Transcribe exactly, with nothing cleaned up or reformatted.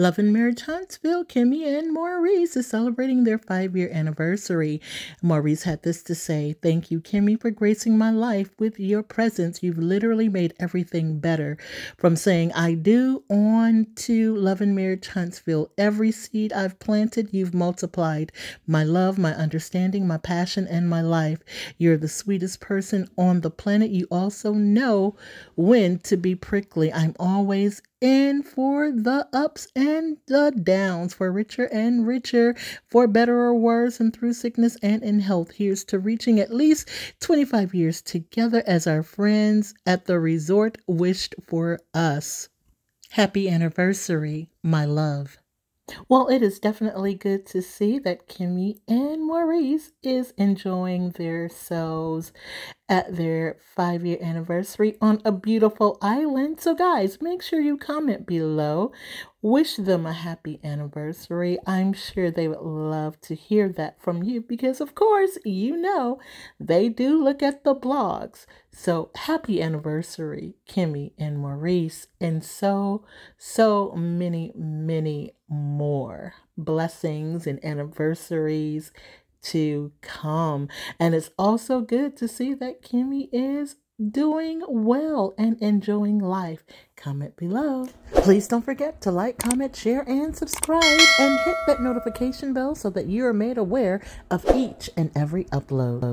Love and Marriage Huntsville, Kimmi and Maurice is celebrating their five-year anniversary. Maurice had this to say: "Thank you, Kimmi, for gracing my life with your presence. You've literally made everything better. From saying I do on to Love and Marriage Huntsville, every seed I've planted, you've multiplied. My love, my understanding, my passion, and my life. You're the sweetest person on the planet. You also know when to be prickly. I'm always in for the ups and the downs, for richer and richer, for better or worse, and through sickness and in health. Here's to reaching at least twenty-five years together as our friends at the resort wished for us. Happy anniversary, my love." Well, it is definitely good to see that Kimmi and Maurice is enjoying their selves at their five-year anniversary on a beautiful island. So guys, make sure you comment below. Wish them a happy anniversary. I'm sure they would love to hear that from you because, of course, you know, they do look at the blogs. So happy anniversary, Kimmi and Maurice, and so, so many, many more blessings and anniversaries to come. And it's also good to see that Kimmi is doing well and enjoying life. Comment below. Please don't forget to like, comment, share, and subscribe, and hit that notification bell so that you are made aware of each and every upload.